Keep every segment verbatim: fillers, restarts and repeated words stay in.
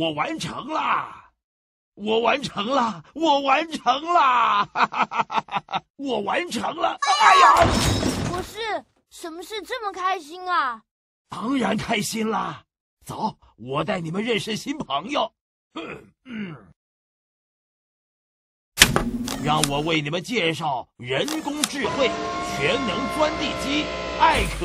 我完成了，我完成了，我完成了，哈哈哈哈我完成了！哎呀，博士，什么事这么开心啊？当然开心啦！走，我带你们认识新朋友。嗯嗯，让我为你们介绍人工智慧全能钻地机艾可。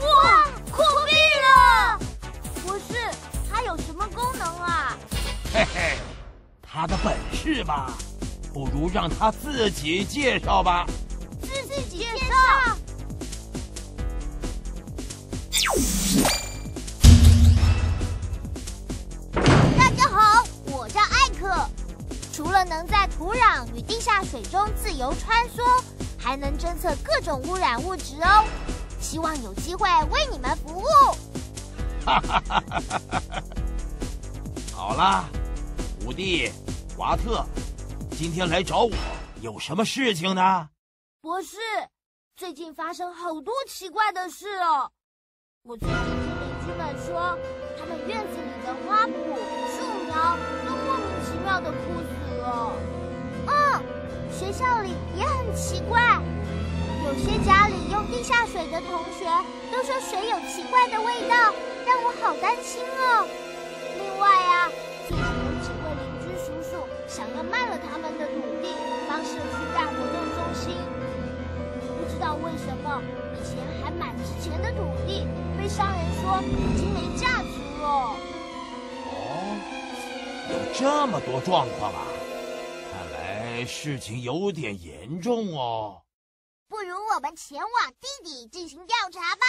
哇，酷毙了！博士，它有什么功能啊？嘿嘿，它的本事吧，不如让它自己介绍吧。自己介绍。 大家好，我叫艾可。除了能在土壤与地下水中自由穿梭，还能侦测各种污染物质哦。希望有机会为你们服务。哈哈哈哈哈！好啦，五弟、华特，今天来找我有什么事情呢？博士，最近发生好多奇怪的事哦。 我最近听邻居们说，他们院子里的花圃、树苗都莫名其妙的枯死了。嗯，学校里也很奇怪，有些家里用地下水的同学都说水有奇怪的味道，让我好担心哦。另外啊，最近有几位邻居叔叔想要卖了他们的土地，帮社区盖活动中心。不知道为什么，以前还蛮值钱的土地。 被商人说已经没价值了。哦，有这么多状况啊！看来事情有点严重哦。不如我们前往地底进行调查吧。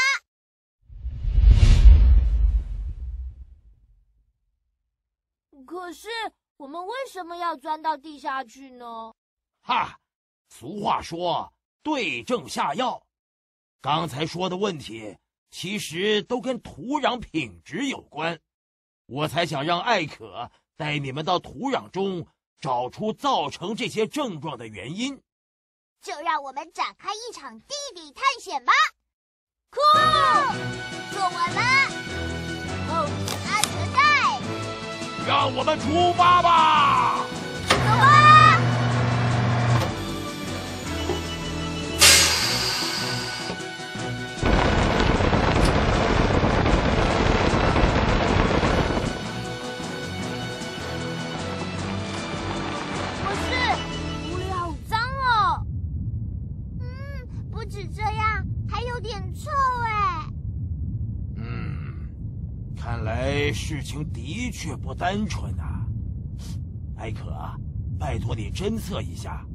可是我们为什么要钻到地下去呢？哈，俗话说对症下药。刚才说的问题。 其实都跟土壤品质有关，我才想让艾可带你们到土壤中找出造成这些症状的原因。就让我们展开一场地底探险吧！酷，做完了，扣紧安全带，让我们出发吧！走吧！ 事情的确不单纯啊，艾可，拜托你侦测一下。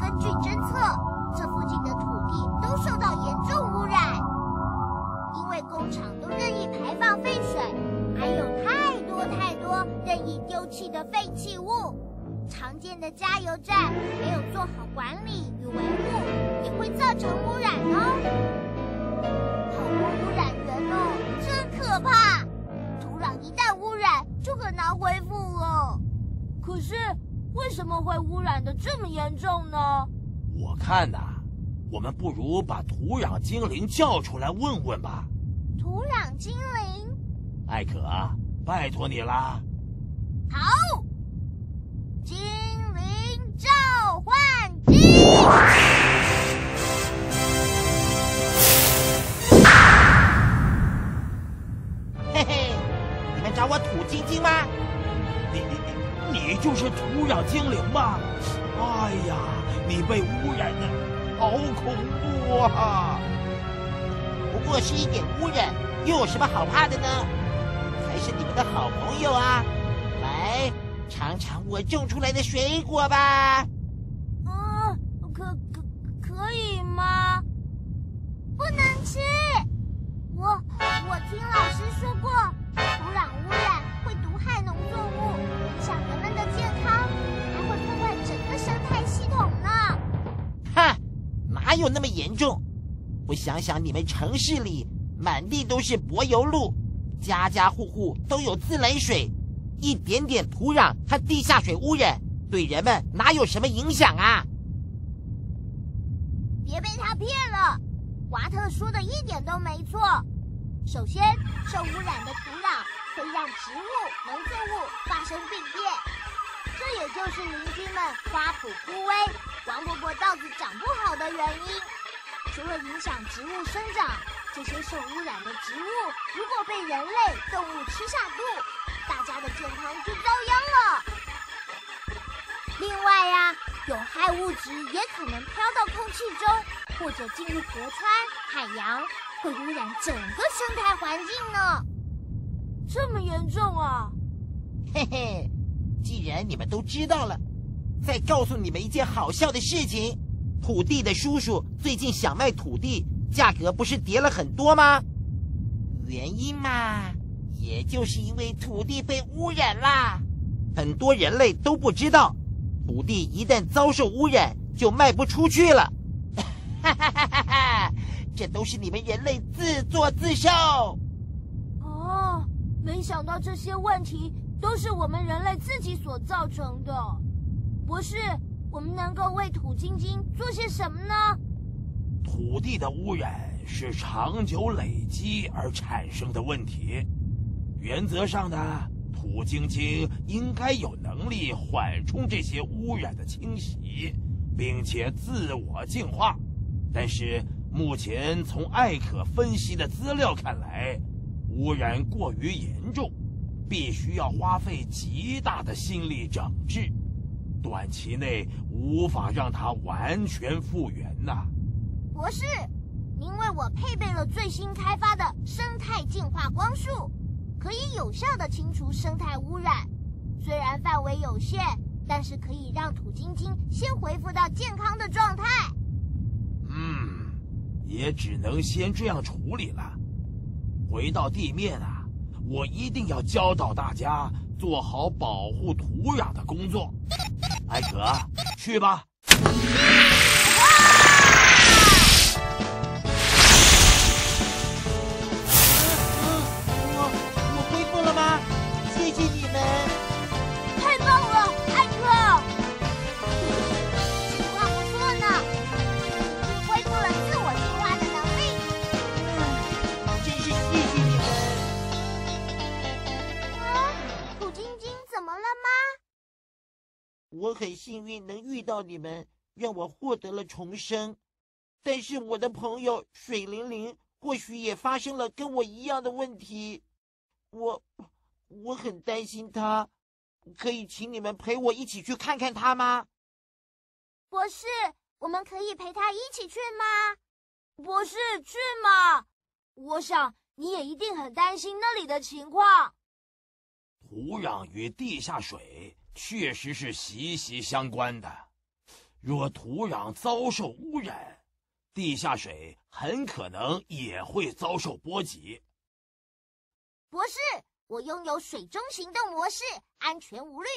根据侦测，这附近的土地都受到严重污染，因为工厂都任意排放废水，还有太多太多任意丢弃的废弃物。常见的加油站没有做好管理与维护，也会造成污染哦。 污染源哦，真可怕！土壤一旦污染，就很难恢复哦。可是为什么会污染的这么严重呢？我看呐、啊，我们不如把土壤精灵叫出来问问吧。土壤精灵，艾可，拜托你啦！好，精灵召唤机。 找我土晶晶吗？你你你就是土壤精灵吗？哎呀，你被污染的好恐怖啊！不过是一点污染，又有什么好怕的呢？还是你们的好朋友啊！来，尝尝我种出来的水果吧。嗯，可可可以吗？不能吃。我我听老师说过。 土壤污染会毒害农作物，影响人们的健康，还会破坏整个生态系统呢。哈，哪有那么严重？我想想，你们城市里满地都是柏油路，家家户户都有自来水，一点点土壤和地下水污染，对人们哪有什么影响啊？别被他骗了，华特说的一点都没错。首先，受污染的土壤会让植物、农作物发生病变，这也就是邻居们花圃枯萎、王伯伯稻子长不好的原因。除了影响植物生长，这些受污染的植物如果被人类、动物吃下肚，大家的健康就遭殃了。另外呀、啊，有害物质也可能飘到空气中，或者进入河川、海洋。 会污染整个生态环境呢，这么严重啊！嘿嘿，既然你们都知道了，再告诉你们一件好笑的事情：土地的叔叔最近想卖土地，价格不是跌了很多吗？原因嘛，也就是因为土地被污染啦。很多人类都不知道，土地一旦遭受污染，就卖不出去了。哈哈哈哈哈！ 这都是你们人类自作自受。哦，没想到这些问题都是我们人类自己所造成的。博士，我们能够为土晶晶做些什么呢？土地的污染是长久累积而产生的问题。原则上呢，土晶晶应该有能力缓冲这些污染的侵袭，并且自我净化，但是。 目前从艾可分析的资料看来，污染过于严重，必须要花费极大的心力整治，短期内无法让它完全复原呐。博士，您为我配备了最新开发的生态净化光束，可以有效地清除生态污染。虽然范围有限，但是可以让土晶晶先恢复到健康的状态。嗯。 也只能先这样处理了。回到地面啊，我一定要教导大家做好保护土壤的工作。艾可，去吧。我我恢复了吗？谢谢你们，太棒了，艾可。 我很幸运能遇到你们，让我获得了重生。但是我的朋友水灵灵或许也发生了跟我一样的问题，我我很担心他。可以请你们陪我一起去看看他吗？博士，我们可以陪他一起去吗？博士，去嘛！我想你也一定很担心那里的情况。土壤与地下水。 确实是息息相关的。若土壤遭受污染，地下水很可能也会遭受波及。博士，我拥有水中行动模式，安全无虑，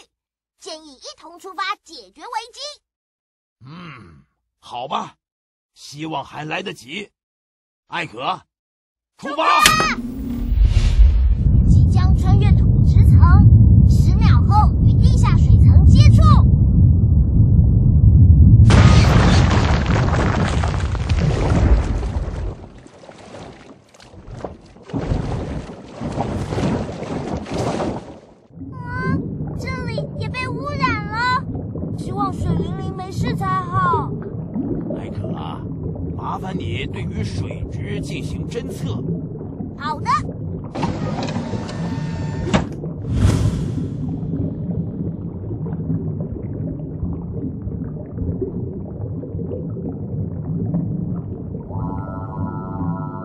建议一同出发解决危机。嗯，好吧，希望还来得及。艾可，出发！出发 麻烦你对于水质进行侦测。好的。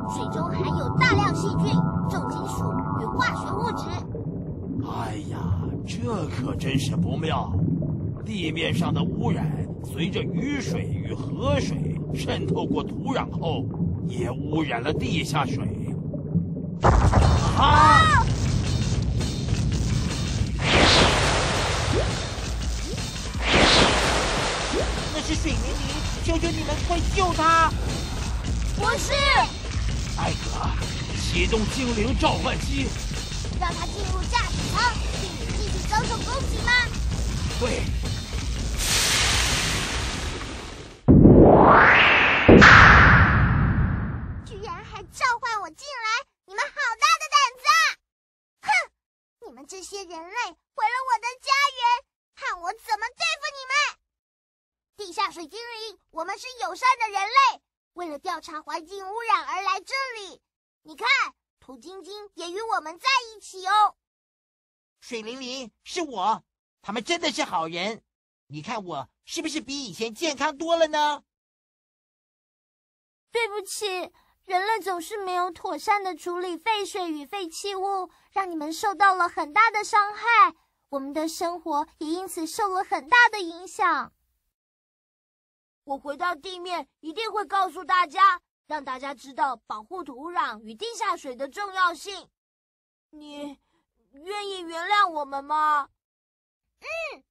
水中含有大量细菌、重金属与化学物质。哎呀，这可真是不妙！地面上的污染随着雨水与河水。 渗透过土壤后，也污染了地下水。啊！那是水灵灵，求求你们快救他！博士，艾可，启动精灵召唤机，让他进入驾驶舱，避免继续遭受攻击吗？对。 召唤我进来，你们好些人类毁了我的家园，看我怎么对付你们！地下水精灵，我们是友善的人类，为了调查环境污染而来这里。你看，土晶晶也与我们在一起哦。水灵灵，是我，他们真的是好人。你看我是不是比以前健康多了呢？对不起。 人类总是没有妥善的处理废水与废弃物，让你们受到了很大的伤害，我们的生活也因此受了很大的影响。我回到地面一定会告诉大家，让大家知道保护土壤与地下水的重要性。你愿意原谅我们吗？嗯。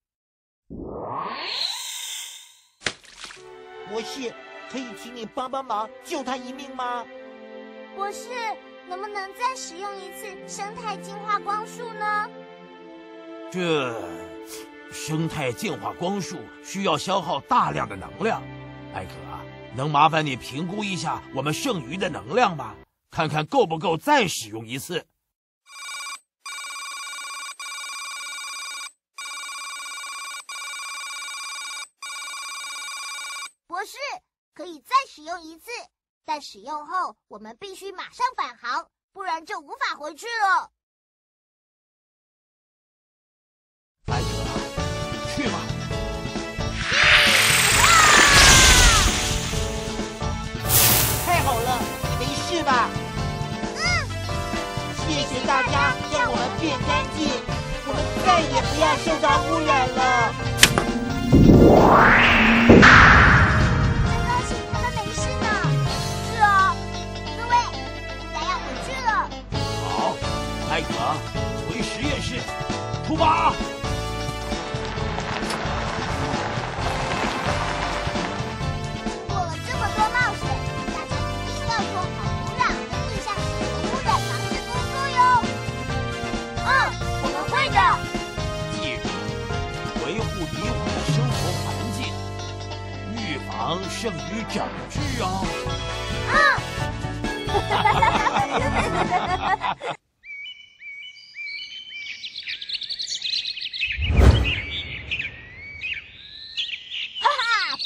模式。 可以请你帮帮忙，救他一命吗？博士，能不能再使用一次生态净化光束呢？这生态净化光束需要消耗大量的能量，艾可啊，能麻烦你评估一下我们剩余的能量吗？看看够不够再使用一次。 使用一次，但使用后我们必须马上返航，不然就无法回去了。艾可，去吧。太好了，你没事吧？嗯。谢谢大家让我们变干净，我们再也不要受到污染了。啊 艾可，回实验室，出发！做了这么多冒险，大家一定要做好土壤和地下水的污染防治工作哟。嗯，我们会的。记住，维护泥土的生活环境，预防胜于整治哦。嗯。哈哈哈哈哈！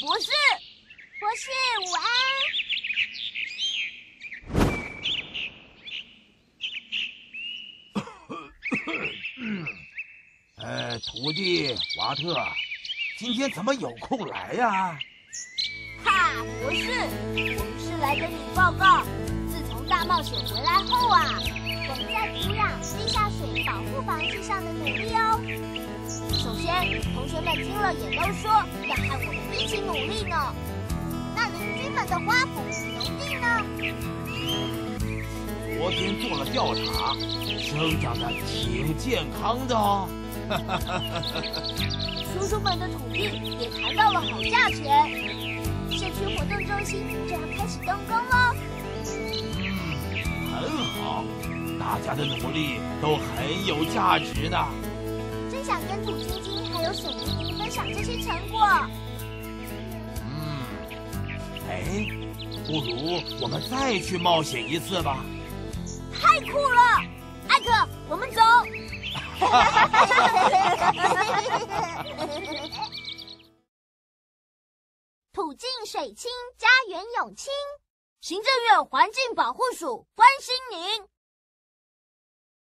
博士，博士，午安。呃，徒弟华特，今天怎么有空来呀？哈，博士，我们是来跟你报告，自从大冒险回来后啊，我们在土壤、地下水保护防治上的努力哦。 首先，同学们听了也都说要和我们一起努力呢。那邻居们的花圃、农地呢？昨天做了调查，生长得挺健康的哦。叔叔们的土地也谈到了好价钱，社区活动中心就要开始动工喽。嗯，很好，大家的努力都很有价值呢。 想跟土晶晶还有水灵灵分享这些成果。嗯，哎，不如我们再去冒险一次吧。太酷了，艾可，我们走。土净水清，家园永清。行政院环境保护署关心您。